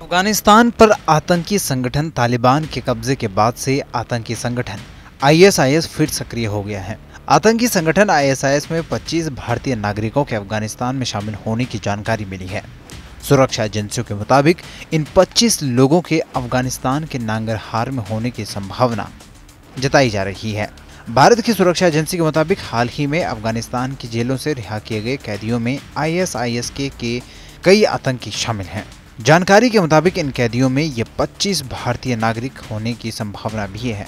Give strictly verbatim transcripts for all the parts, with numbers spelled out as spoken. अफगानिस्तान पर आतंकी संगठन तालिबान के कब्जे के बाद से आतंकी संगठन आईएसआईएस फिर सक्रिय हो गया है। आतंकी संगठन आईएसआईएस में पच्चीस भारतीय नागरिकों के अफगानिस्तान में शामिल होने की जानकारी मिली है। सुरक्षा एजेंसियों के मुताबिक इन पच्चीस लोगों के अफगानिस्तान के नांगरहार में होने की संभावना जताई जा रही है। भारत की सुरक्षा एजेंसी के मुताबिक हाल ही में अफगानिस्तान की जेलों से रिहा किए गए कैदियों में आईएसआईएस-के के कई आतंकी शामिल हैं। जानकारी के मुताबिक इन कैदियों में ये पच्चीस भारतीय नागरिक होने की संभावना भी है,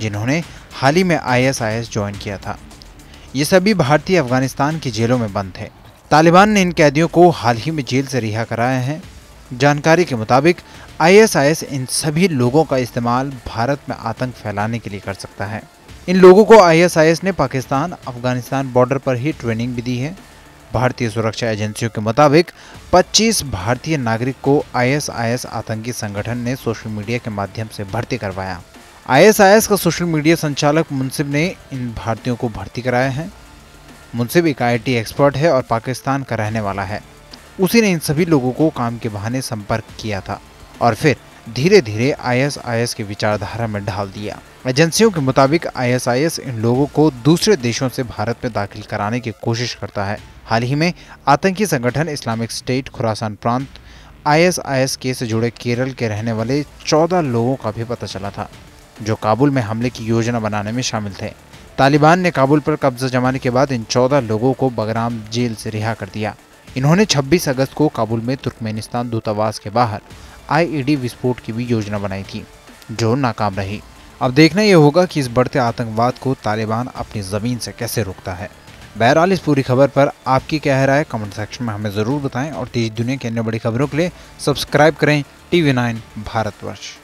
जिन्होंने हाल ही में आईएसआईएस ज्वाइन किया था। ये सभी भारतीय अफगानिस्तान की जेलों में बंद थे। तालिबान ने इन कैदियों को हाल ही में जेल से रिहा कराया है। जानकारी के मुताबिक आईएसआईएस इन सभी लोगों का इस्तेमाल भारत में आतंक फैलाने के लिए कर सकता है। इन लोगों को आईएसआईएस ने पाकिस्तान अफगानिस्तान बॉर्डर पर ही ट्रेनिंग भी दी है। भारतीय सुरक्षा एजेंसियों के मुताबिक पच्चीस भारतीय नागरिक को आईएसआईएस आतंकी संगठन ने सोशल मीडिया के माध्यम से भर्ती करवाया। आईएसआईएस का सोशल मीडिया संचालक मुनसिब ने इन भारतीयों को भर्ती कराया है। मुनसिब एक आईटी एक्सपर्ट है और पाकिस्तान का रहने वाला है। उसी ने इन सभी लोगों को काम के बहाने संपर्क किया था और फिर धीरे धीरे आईएसआईएस की विचारधारा में ढाल दिया। एजेंसियों के मुताबिक आईएसआईएस इन लोगों को दूसरे देशों से भारत में दाखिल कराने की कोशिश करता है। हाल ही में आतंकी संगठन इस्लामिक स्टेट खुरासान प्रांत आईएसआईएस के से जुड़े केरल के रहने वाले चौदह लोगों का भी पता चला था, जो काबुल में हमले की योजना बनाने में शामिल थे। तालिबान ने काबुल पर कब्जा जमाने के बाद इन चौदह लोगों को बगराम जेल से रिहा कर दिया। इन्होंने छब्बीस अगस्त को काबुल में तुर्कमेनिस्तान दूतावास के बाहर आईईडी विस्फोट की भी योजना बनाई थी, जो नाकाम रही। अब देखना यह होगा कि इस बढ़ते आतंकवाद को तालिबान अपनी ज़मीन से कैसे रोकता है। बहरहाल इस पूरी खबर पर आपकी क्या राय है, कमेंट सेक्शन में हमें ज़रूर बताएं और देश दुनिया की अन्य बड़ी खबरों के लिए सब्सक्राइब करें टीवी नाइन भारतवर्ष।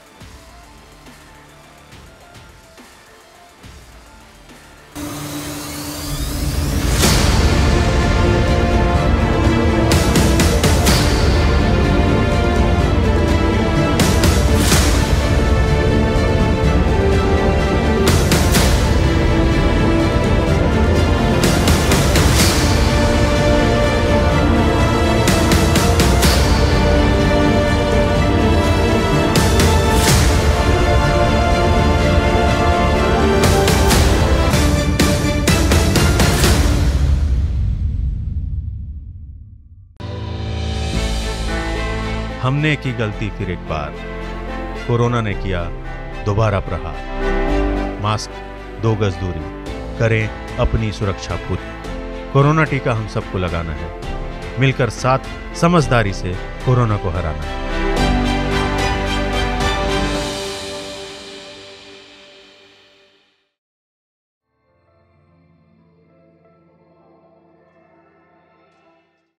हमने की गलती फिर एक बार, कोरोना ने किया दोबारा प्रहार। मास्क, दो गज दूरी, करें अपनी सुरक्षा खुद। कोरोना टीका हम सबको लगाना है, मिलकर साथ समझदारी से कोरोना को हराना है।